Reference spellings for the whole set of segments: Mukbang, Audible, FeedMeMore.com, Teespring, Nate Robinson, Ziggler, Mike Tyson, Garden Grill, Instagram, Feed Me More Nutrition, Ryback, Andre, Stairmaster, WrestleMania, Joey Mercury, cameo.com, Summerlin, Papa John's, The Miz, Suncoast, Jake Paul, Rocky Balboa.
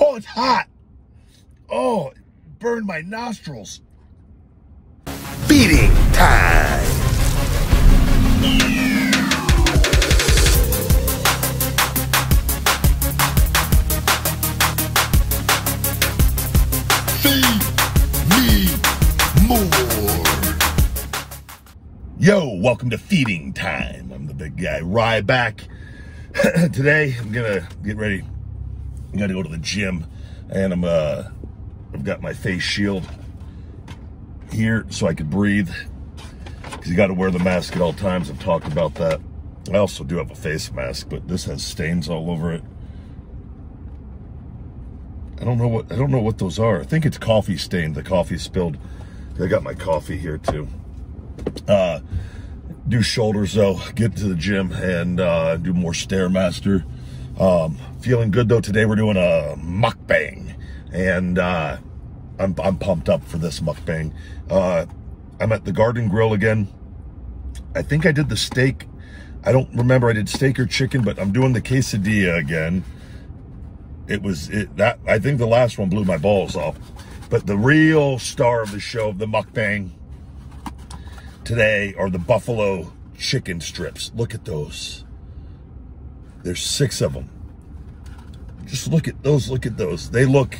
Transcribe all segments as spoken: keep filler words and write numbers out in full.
Oh, it's hot. Oh, it burned my nostrils. Beating time. Feed me more. Yo, welcome to Feeding Time. I'm the big guy Ryback. Today, I'm gonna get ready. I gotta go to the gym, and I'm uh, I've got my face shield here so I could breathe, because you got to wear the mask at all times. I've talked about that. I also do have a face mask, but this has stains all over it. I don't know what I don't know what those are. I think it's coffee stained. The coffee spilled. I got my coffee here too. Uh, do shoulders though. Get to the gym and uh, do more Stairmaster. Um, feeling good though. Today we're doing a mukbang, and uh, I'm, I'm pumped up for this mukbang. Uh, I'm at the Garden Grill again. I think I did the steak. I don't remember I did steak or chicken, but I'm doing the quesadilla again. It was it that I think the last one blew my balls off. But the real star of the show, of the mukbang today, are the buffalo chicken strips. Look at those. There's six of them. Just look at those. Look at those. They look.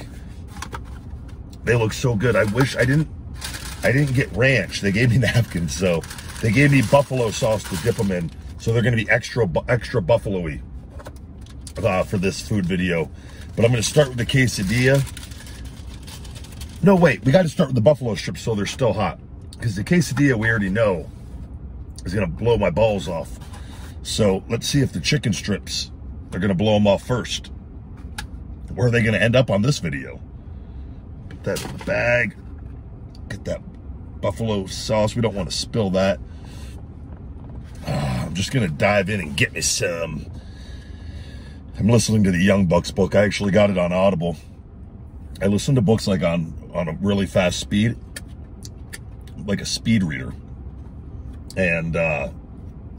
They look so good. I wish I didn't I didn't get ranch. They gave me napkins, so they gave me buffalo sauce to dip them in. So they're going to be extra extra buffalo-y uh, for this food video. But I'm going to start with the quesadilla. No, wait. We got to start with the buffalo strips so they're still hot. Because the quesadilla, we already know, is going to blow my balls off. So let's see if the chicken strips are going to blow them off first. Where are they going to end up on this video? That in the bag. Get that buffalo sauce. We don't want to spill that. Uh, I'm just gonna dive in and get me some. I'm listening to the Young Bucks book. I actually got it on Audible. I listen to books like on on a really fast speed, like a speed reader, and uh,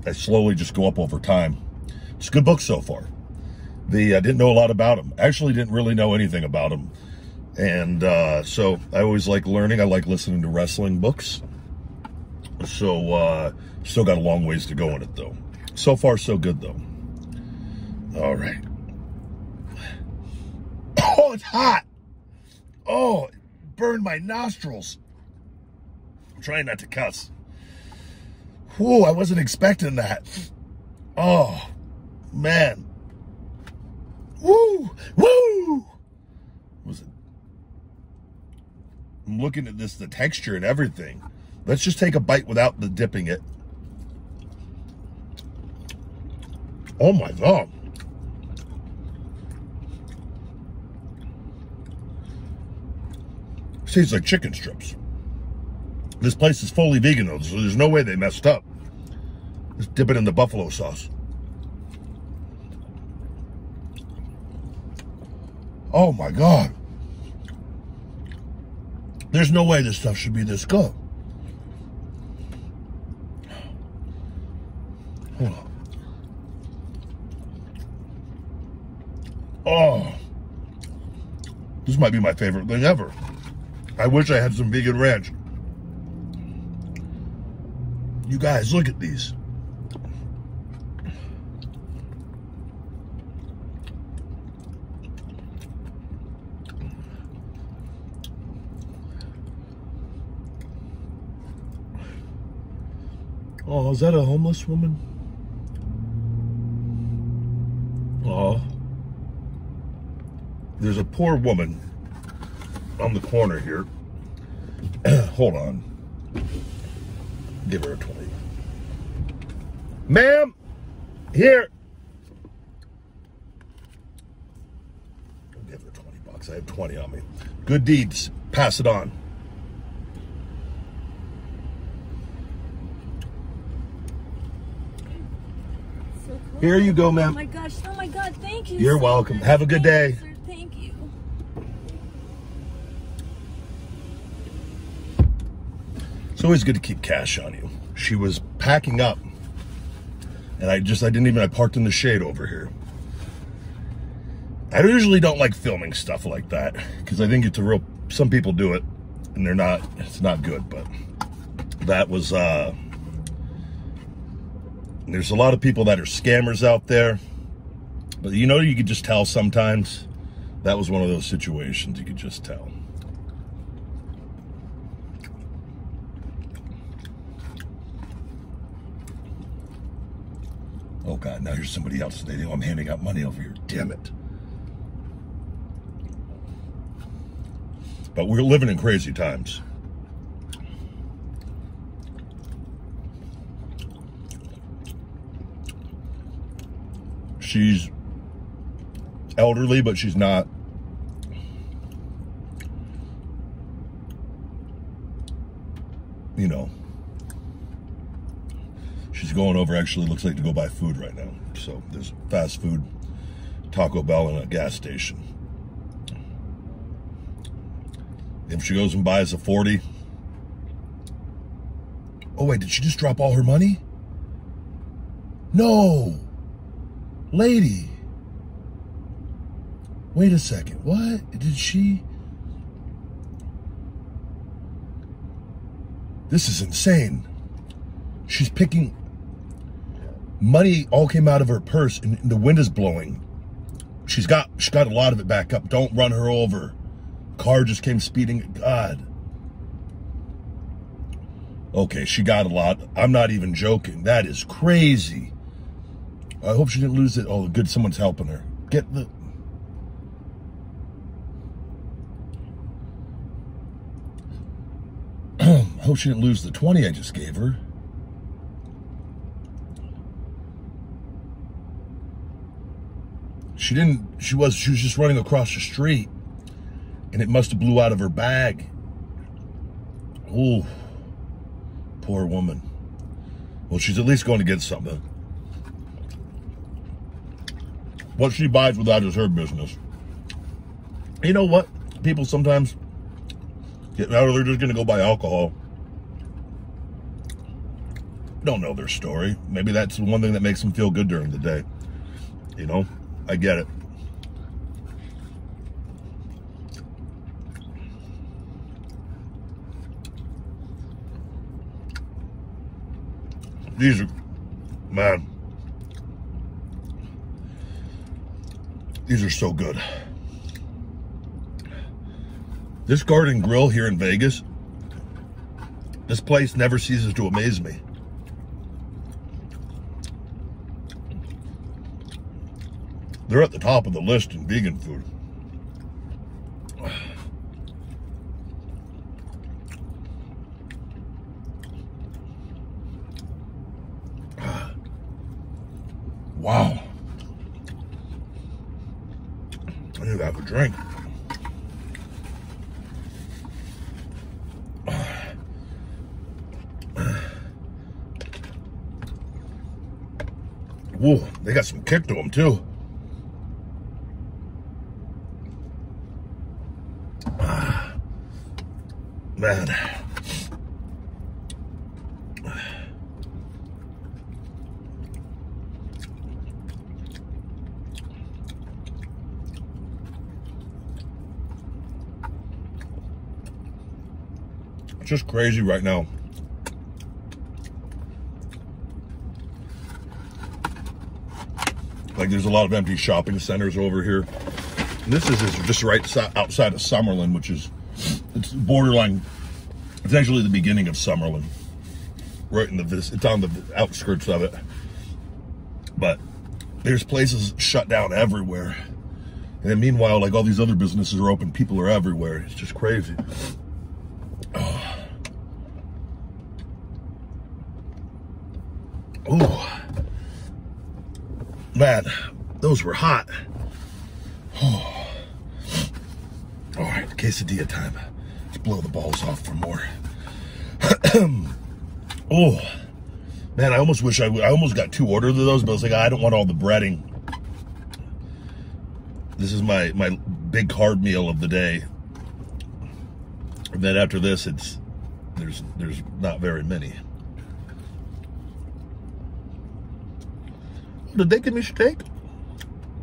I slowly just go up over time. It's a good book so far. The I didn't know a lot about them. Actually, didn't really know anything about them. And uh, so I always like learning. I like listening to wrestling books. So uh, still got a long ways to go in it, though. So far, so good, though. All right. Oh, it's hot. Oh, it burned my nostrils. I'm trying not to cuss. Whoa, I wasn't expecting that. Oh, man. Woo, woo. Was it? I'm looking at this, the texture and everything. Let's just take a bite without the dipping it. Oh my God. Tastes like chicken strips. This place is fully vegan though, so there's no way they messed up. Just dip it in the buffalo sauce. Oh my God. There's no way this stuff should be this good. Hold on. Oh. This might be my favorite thing ever. I wish I had some vegan ranch. You guys, look at these. Oh, is that a homeless woman? Oh. There's a poor woman on the corner here. Hold on. Give her a twenty. Ma'am, here. I'll give her twenty bucks. I have twenty on me. Good deeds. Pass it on. Here you go, ma'am. Oh my gosh, oh my God, thank you. You're so welcome. Much. Have a good day. Thank you, sir. Thank you. It's always good to keep cash on you. She was packing up, and I just, I didn't even, I parked in the shade over here. I usually don't like filming stuff like that because I think it's a real, some people do it and they're not, it's not good, but that was, uh, there's a lot of people that are scammers out there, but you know, you could just tell sometimes. That was one of those situations you could just tell. Oh God, now here's somebody else. They know I'm handing out money over here, damn it. But we're living in crazy times. She's elderly, but she's not. You know, she's going over, actually looks like to go buy food right now. So there's fast food, Taco Bell, and a gas station. If she goes and buys a forty. Oh wait, did she just drop all her money? No, lady. Wait a second, what? Did she? This is insane. She's picking, money all came out of her purse and the wind is blowing. She's got, she's got a lot of it back up. Don't run her over. Car just came speeding, God. Okay, she got a lot. I'm not even joking, that is crazy. I hope she didn't lose it. Oh, good, someone's helping her. Get the, I hope she didn't lose the twenty I just gave her. She didn't, she was, she was just running across the street and it must have blew out of her bag. Oh, poor woman. Well, she's at least going to get something. What she buys with that is her business. You know what? People sometimes get out, or they're just gonna go buy alcohol. Don't know their story. Maybe that's the one thing that makes them feel good during the day. You know, I get it. These are, man, these are so good. This Garden Grill here in Vegas, this place never ceases to amaze me. They're at the top of the list in vegan food. Wow. I need to have a drink. Whoa, they got some kick to them too. Man. Just crazy right now. Like there's a lot of empty shopping centers over here. And this is just right outside of Summerlin, which is, it's borderline, it's actually the beginning of Summerlin. Right in the, it's on the outskirts of it. But there's places shut down everywhere. And then meanwhile, like all these other businesses are open, people are everywhere. It's just crazy. Man, those were hot. Oh. All right, quesadilla time. Let's blow the balls off for more. Oh, man, I almost wish I would. I almost got two orders of those, but I was like, I don't want all the breading. This is my, my big carb meal of the day. And then after this, it's there's there's not very many. Did they give me steak?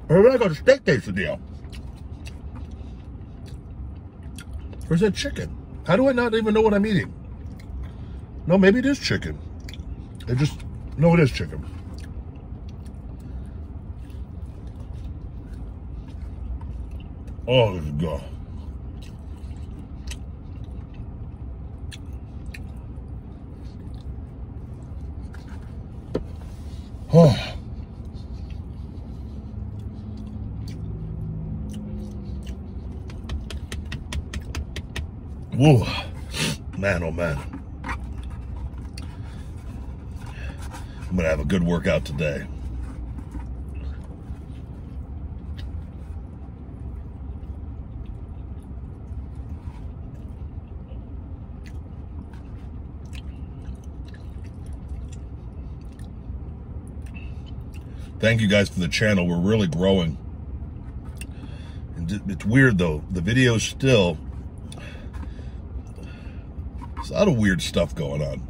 Or did I got a steak quesadilla? Or is that chicken? How do I not even know what I'm eating? No, maybe it is chicken. I just, no, it is chicken. Oh, let's go. Oh. Whoa, man, oh man. I'm gonna have a good workout today. Thank you guys for the channel. We're really growing. It's weird though, the video's still, there's a lot of weird stuff going on.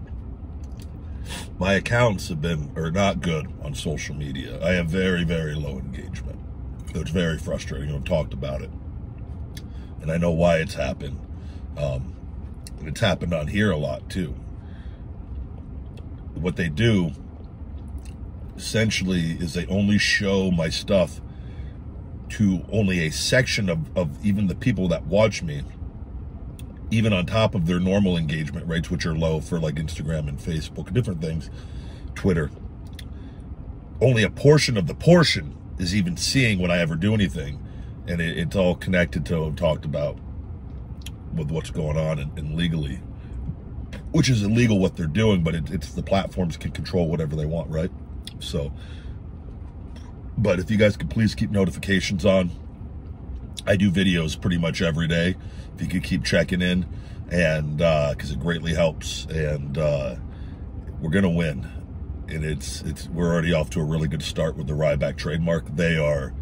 My accounts have been, are not good on social media. I have very, very low engagement. It's very frustrating. I've talked about it. And I know why it's happened. Um, and it's happened on here a lot too. What they do, essentially, is they only show my stuff to only a section of, of even the people that watch me, even on top of their normal engagement rates, which are low for like Instagram and Facebook, different things, Twitter. Only a portion of the portion is even seeing when I ever do anything. And it, it's all connected to what I've talked about with what's going on and, and legally, which is illegal what they're doing, but it, it's the platforms can control whatever they want, right? So, but if you guys could please keep notifications on, I do videos pretty much every day. If you could keep checking in, and uh, because it greatly helps, and uh, we're gonna win, and it's it's we're already off to a really good start with the Ryback trademark. They are,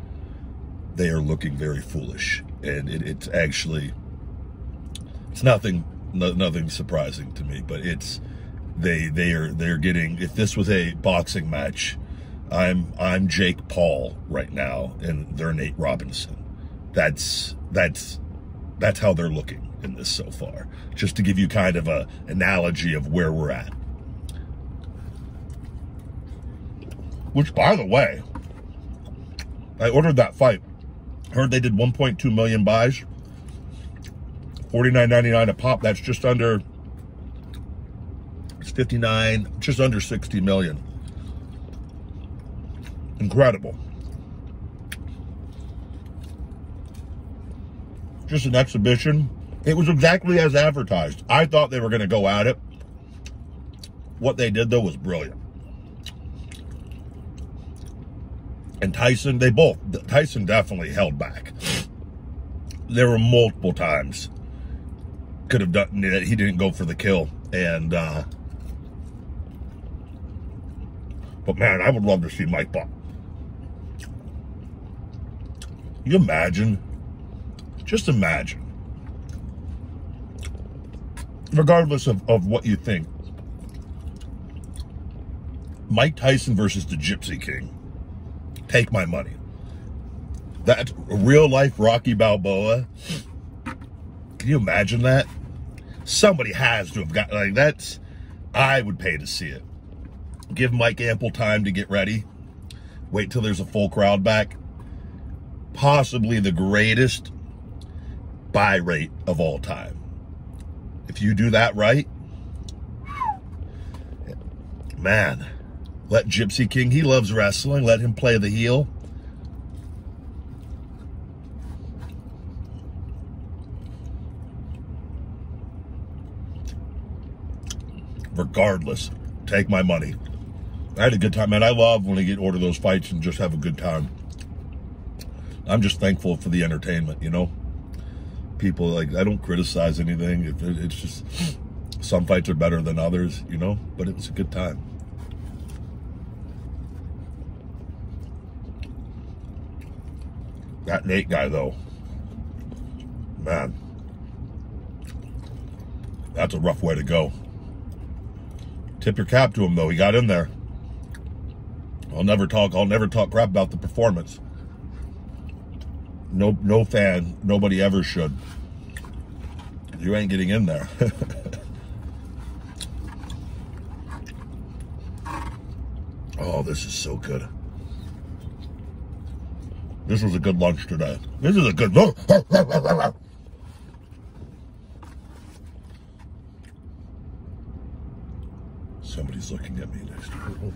they are looking very foolish, and it, it's actually, it's nothing no, nothing surprising to me, but it's. They they are they're getting. If this was a boxing match, I'm I'm Jake Paul right now, and they're Nate Robinson. That's that's that's how they're looking in this so far. Just to give you kind of a analogy of where we're at. Which, by the way, I ordered that fight. Heard they did one point two million buys, forty-nine ninety-nine a pop. That's just under. It's fifty-nine, just under sixty million. Incredible. Just an exhibition. It was exactly as advertised. I thought they were going to go at it. What they did, though, was brilliant. And Tyson, they both, Tyson definitely held back. There were multiple times could have done that he didn't go for the kill. And, uh, but man, I would love to see Mike Buck. You imagine, just imagine, regardless of, of what you think, Mike Tyson versus the Gypsy King. Take my money. That's real life Rocky Balboa. Can you imagine that? Somebody has to have got, like, that's, I would pay to see it. Give Mike ample time to get ready. Wait till there's a full crowd back. Possibly the greatest buy rate of all time. If you do that right, man, let Gypsy King, he loves wrestling, let him play the heel. Regardless, take my money. I had a good time, man. I love when I get order those fights and just have a good time. I'm just thankful for the entertainment, you know. People, like, I don't criticize anything. It, it, it's just some fights are better than others, you know. But it was a good time. That Nate guy, though, man, that's a rough way to go. Tip your cap to him, though. He got in there. I'll never talk. I'll never talk crap about the performance. No, no fan. Nobody ever should. you ain't getting in there. Oh, this is so good. This was a good lunch today. This is a good lunch. Somebody's looking at me next to me.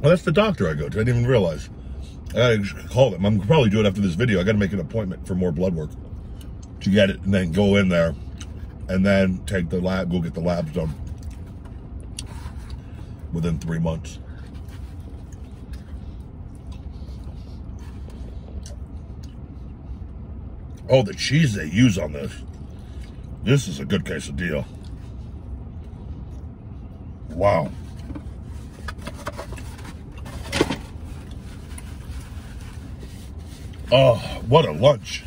Well, that's the doctor I go to. I didn't even realize. I gotta call them. I'm gonna probably do it after this video. I gotta make an appointment for more blood work to get it, and then go in there, and then take the lab, go get the labs done within three months. Oh, the cheese they use on this. This is a good quesadilla. Wow. Oh, what a lunch.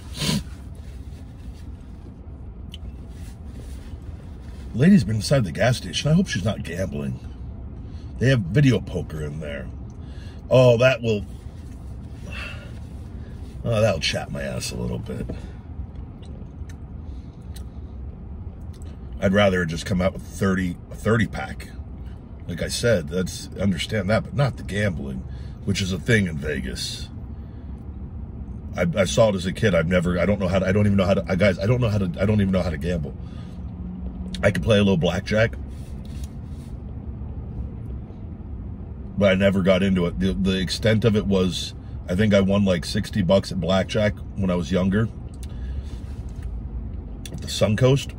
Lady's been inside the gas station. I hope she's not gambling. They have video poker in there. Oh, that will... Oh, that'll chat my ass a little bit. I'd rather just come out with thirty, a thirty pack. Like I said, that's, understand that, but not the gambling, which is a thing in Vegas. I, I saw it as a kid. I've never, I don't know how to, I don't even know how to, I, guys, I don't know how to, I don't even know how to gamble. I could play a little blackjack, but I never got into it. The, the extent of it was, I think I won like sixty bucks at blackjack when I was younger at the Suncoast.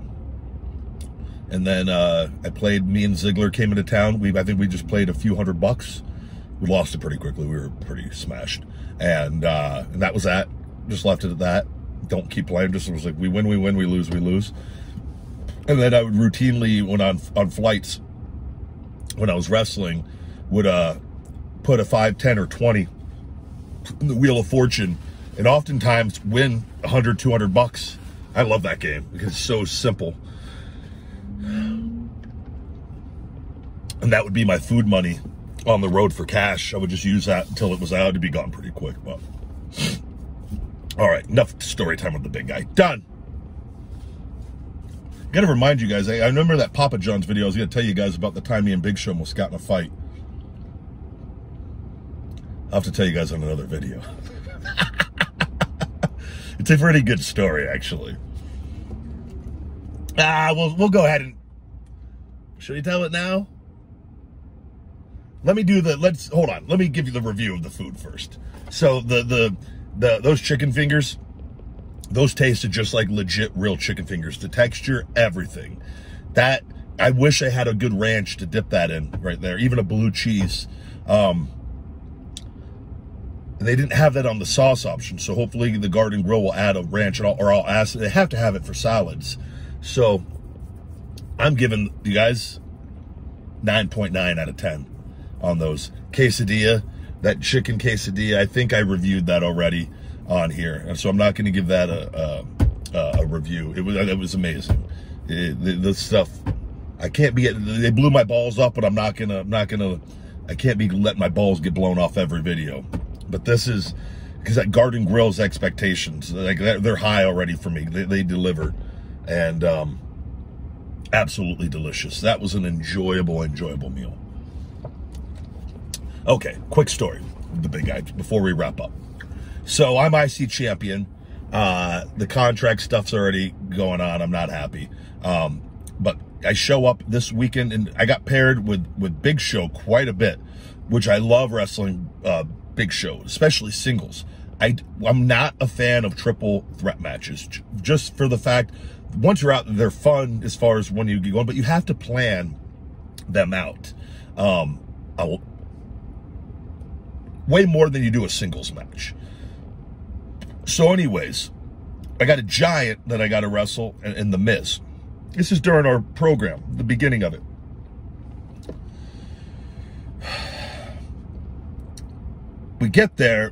And then uh, I played, me and Ziggler came into town. We, I think we just played a few hundred bucks. We lost it pretty quickly. We were pretty smashed. And, uh, and that was that. Just left it at that. Don't keep playing. Just was like, we win, we win, we lose, we lose. And then I would routinely, when on, on flights, when I was wrestling, would uh, put a five, ten, or twenty in the Wheel of Fortune, and oftentimes win a hundred, two hundred bucks. I love that game because it's so simple. And that would be my food money on the road for cash. I would just use that until it was out. It'd be gone pretty quick, but... All right, enough story time with the big guy. Done. I gotta remind you guys, I, I remember that Papa John's video. I was gonna tell you guys about the time me and Big Show almost got in a fight. I'll have to tell you guys on another video. It's a pretty good story, actually. Ah, we'll, we'll go ahead and... Should we tell it now? Let me do the... Let's... Hold on. Let me give you the review of the food first. So, the, the, the those chicken fingers, those tasted just like legit real chicken fingers. The texture, everything. That... I wish I had a good ranch to dip that in right there. Even a blue cheese. Um... They didn't have that on the sauce option, so hopefully the Garden Grill will add a ranch, and I'll, or I'll ask. They have to have it for salads. So I'm giving you guys nine point nine out of ten on those. Quesadilla, that chicken quesadilla, I think I reviewed that already on here, and so I'm not going to give that a, a, a review. It was, it was amazing. It, the, the stuff, I can't be, they blew my balls up, but I'm not going to, I'm not going to, I can't be letting my balls get blown off every video. But this is, because that Garden Grill's expectations, like they're high already for me. They, they delivered, and um, absolutely delicious. That was an enjoyable, enjoyable meal. Okay, quick story, the big guy, before we wrap up. So I'm I C champion. Uh, the contract stuff's already going on. I'm not happy. Um, but I show up this weekend, and I got paired with, with Big Show quite a bit, which I love wrestling, uh, Big Show, especially singles. I, I'm not a fan of triple threat matches, just for the fact, once you're out, they're fun as far as when you get going, but you have to plan them out um, I will, way more than you do a singles match. So anyways, I got a giant that I got to wrestle in, in The Miz. This is during our program, the beginning of it. We get there,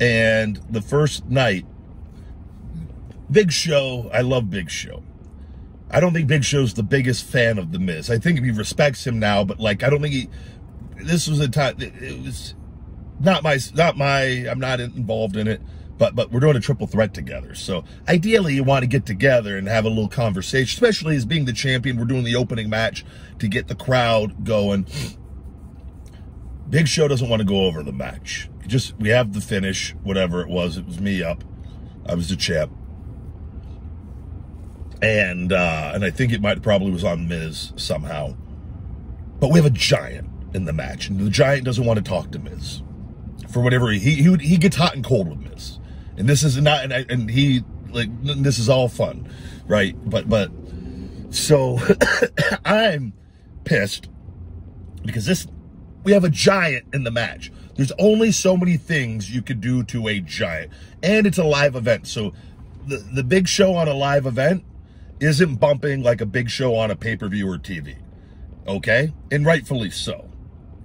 and the first night, Big Show, I love Big Show. I don't think Big Show's the biggest fan of The Miz. I think he respects him now, but, like, I don't think he, this was a time, it was, not my, not my, I'm not involved in it, but, but we're doing a triple threat together. So ideally you want to get together and have a little conversation, especially as being the champion. We're doing the opening match to get the crowd going. Big Show doesn't want to go over the match. Just, we have the finish, whatever it was. It was me up. I was the champ. And, uh, and I think it might probably was on Miz somehow, but we have a giant in the match, and the giant doesn't want to talk to Miz for whatever he, he, he gets hot and cold with Miz, and this is not, and, I, and he like, this is all fun. Right. But, but so I'm pissed because this, we have a giant in the match. There's only so many things you could do to a giant, and it's a live event. So the, the Big Show on a live event isn't bumping like a Big Show on a pay-per-view or T V. Okay. And rightfully so.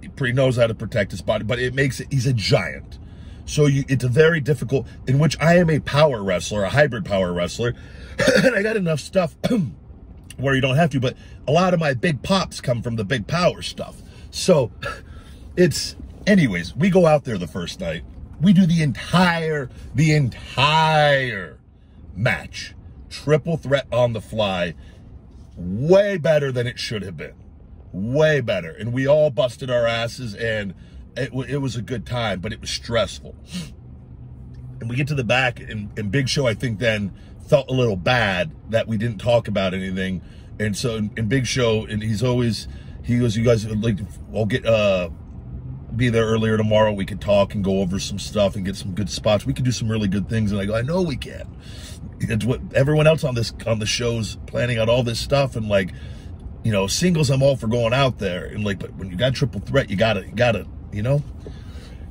He pretty knows how to protect his body, but it makes it, he's a giant. So you, it's a very difficult, in which I am a power wrestler, a hybrid power wrestler. And I got enough stuff where you don't have to, but a lot of my big pops come from the big power stuff. So it's, anyways, we go out there the first night. We do the entire, the entire match. Triple threat on the fly. Way better than it should have been. Way better. And we all busted our asses, and it, it was a good time, but it was stressful. And we get to the back, and, and Big Show, I think, then felt a little bad that we didn't talk about anything. And so, and Big Show, and he's always, he goes, you guys, like, I'll get, uh, be there earlier tomorrow. We could talk and go over some stuff and get some good spots. We could do some really good things. And I go, I know we can. It's what everyone else on this, on the show's planning out all this stuff. And like, you know, singles, I'm all for going out there. And like, but when you got triple threat, you gotta, you gotta, you know?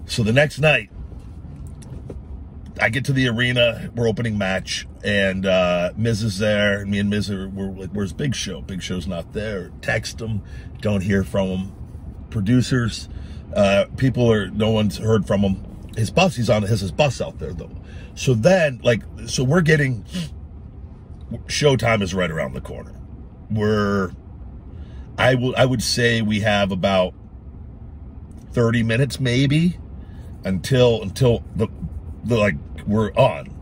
So the next night I get to the arena, we're opening match, and uh, Miz is there. And me and Miz are, we're like, where's Big Show? Big Show's not there. Text him. Don't hear from him. Producers, Uh, people are, no one's heard from him. His bus, he's on his, his bus out there though. So then like, so we're getting, showtime is right around the corner. We're, I will, I would say we have about thirty minutes maybe until, until the, the like we're on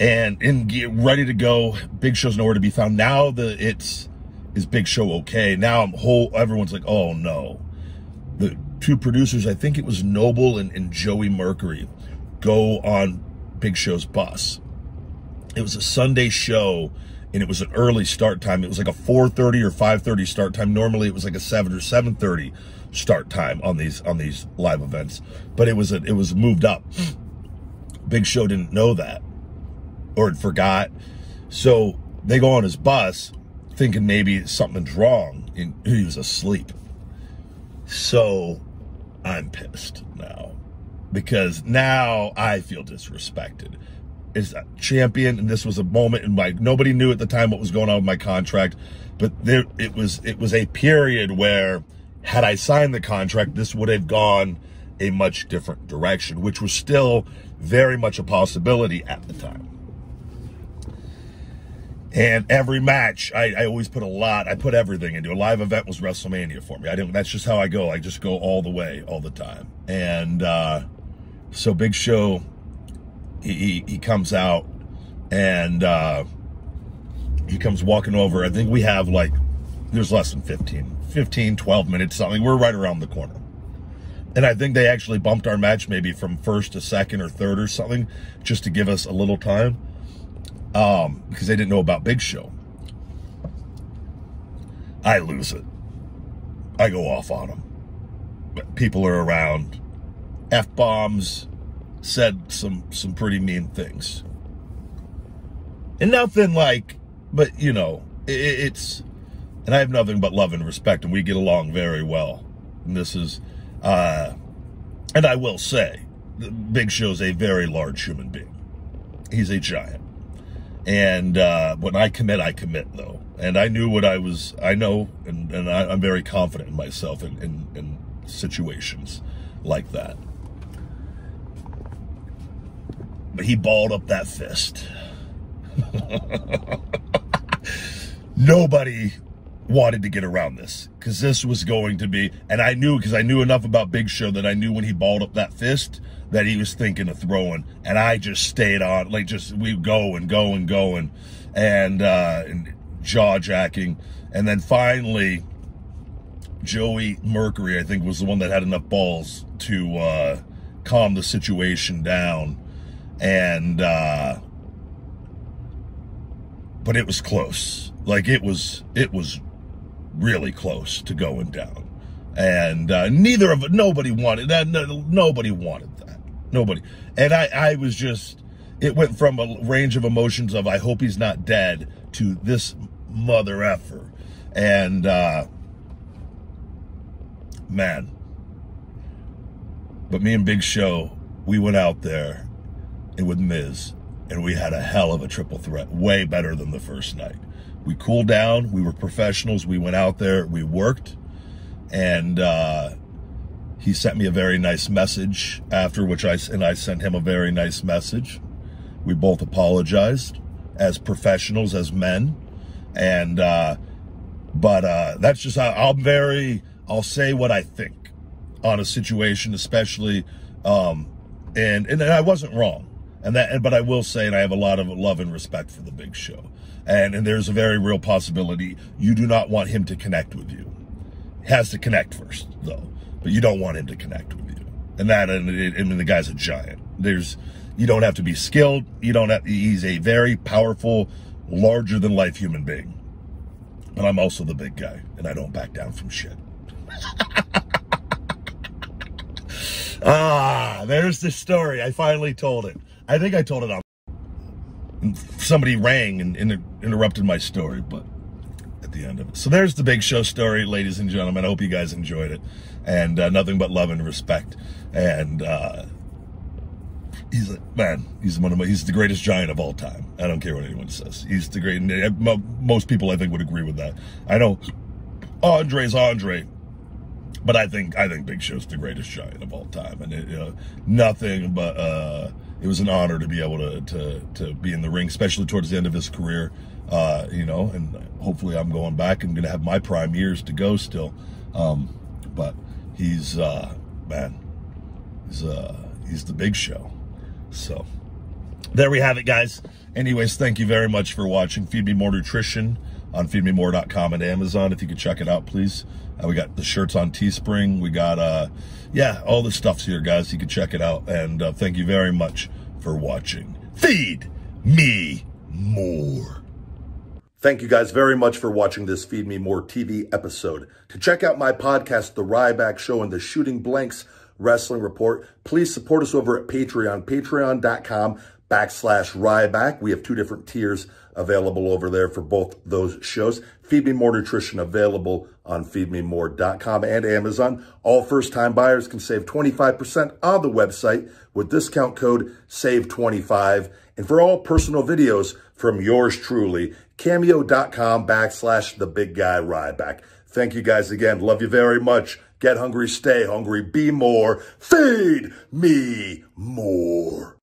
and in gear, ready to go. Big Show's nowhere to be found. Now the, it's, is Big Show okay? Now I'm whole, everyone's like, oh no. The two producers, I think it was Noble and, and Joey Mercury, go on Big Show's bus. It was a Sunday show, and it was an early start time. It was like a four thirty or five thirty start time. Normally, it was like a seven or seven thirty start time on these on these live events. But it was a, it was moved up. Big Show didn't know that, or had forgot. So they go on his bus, thinking maybe something's wrong, and he was asleep. So I'm pissed now because now I feel disrespected as a champion. And this was a moment in my, nobody knew at the time what was going on with my contract, but there, it was, it was a period where had I signed the contract, this would have gone a much different direction, which was still very much a possibility at the time. And every match, I, I always put a lot, I put everything into. A live event was WrestleMania for me. I didn't, that's just how I go. I just go all the way, all the time. And uh, so Big Show, he, he, he comes out and uh, he comes walking over. I think we have like, there's less than fifteen, fifteen, twelve minutes, something. We're right around the corner. And I think they actually bumped our match maybe from first to second or third or something, just to give us a little time. Um, because they didn't know about Big Show. I lose it. I go off on him. But people are around. F-bombs, said some, some pretty mean things. And nothing like, but you know, it, it's, and I have nothing but love and respect, and we get along very well. And this is, uh, and I will say, Big Show's a very large human being. He's a giant. And uh, when I commit, I commit, though. And I knew what I was, I know, and, and I, I'm very confident in myself in, in, in situations like that. But he balled up that fist. Nobody wanted to get around this, because this was going to be, and I knew, because I knew enough about Big Show that I knew when he balled up that fist that he was thinking of throwing, and I just stayed on, like, just, we go and go and go and, and, uh, and jaw jacking. And then finally, Joey Mercury, I think, was the one that had enough balls to, uh, calm the situation down. And, uh, but it was close. Like, it was, it was really close to going down. And, uh, neither of it, nobody wanted that. No, nobody wanted that. Nobody. And I, I was just, it went from a range of emotions of, I hope he's not dead, to this mother effer. And, uh, man, but me and Big Show, we went out there and with Miz, and we had a hell of a triple threat, way better than the first night. We cooled down, we were professionals, we went out there, we worked, and uh, he sent me a very nice message after, which I, and I sent him a very nice message. We both apologized as professionals, as men, and, uh, but uh, that's just how I'm very, I'll say what I think on a situation, especially, um, and, and, and I wasn't wrong. And that, but I will say, and I have a lot of love and respect for the Big Show. And, and there's a very real possibility you do not want him to connect with you. He has to connect first, though. But you don't want him to connect with you. And that, and, and the guy's a giant. There's, you don't have to be skilled. You don't have, he's a very powerful, larger than life human being. But I'm also the big guy, and I don't back down from shit. Ah, there's the story. I finally told it. I think I told it on. Somebody rang and inter interrupted my story, but at the end of it. So there's the Big Show story, ladies and gentlemen. I hope you guys enjoyed it. And uh, nothing but love and respect. And uh, he's a, man, he's one of my, he's the greatest giant of all time. I don't care what anyone says. He's the great, most people I think would agree with that. I know Andre's Andre, but I think, I think Big Show's the greatest giant of all time. And it, uh, nothing but, uh, it was an honor to be able to, to, to be in the ring, especially towards the end of his career, uh, you know, and hopefully I'm going back and going to have my prime years to go still. Um, but he's, uh, man, he's, uh, he's the Big Show. So there we have it, guys. Anyways, thank you very much for watching. Feed Me More Nutrition on Feed Me More dot com and Amazon. If you could check it out, please. Uh, we got the shirts on Teespring. We got, uh, yeah, all the stuff's here, guys. You can check it out. And uh, thank you very much for watching. Feed Me More. Thank you guys very much for watching this Feed Me More T V episode. To check out my podcast, The Ryback Show and the Shooting Blanks Wrestling Report, please support us over at Patreon, patreon.com backslash Ryback. We have two different tiers available over there for both those shows. Feed Me More Nutrition available on feed me more dot com and Amazon. All first-time buyers can save twenty-five percent on the website with discount code save twenty-five. And for all personal videos from yours truly, cameo.com backslash the big guy Ryback. Thank you guys again. Love you very much. Get hungry, stay hungry, be more, feed me more.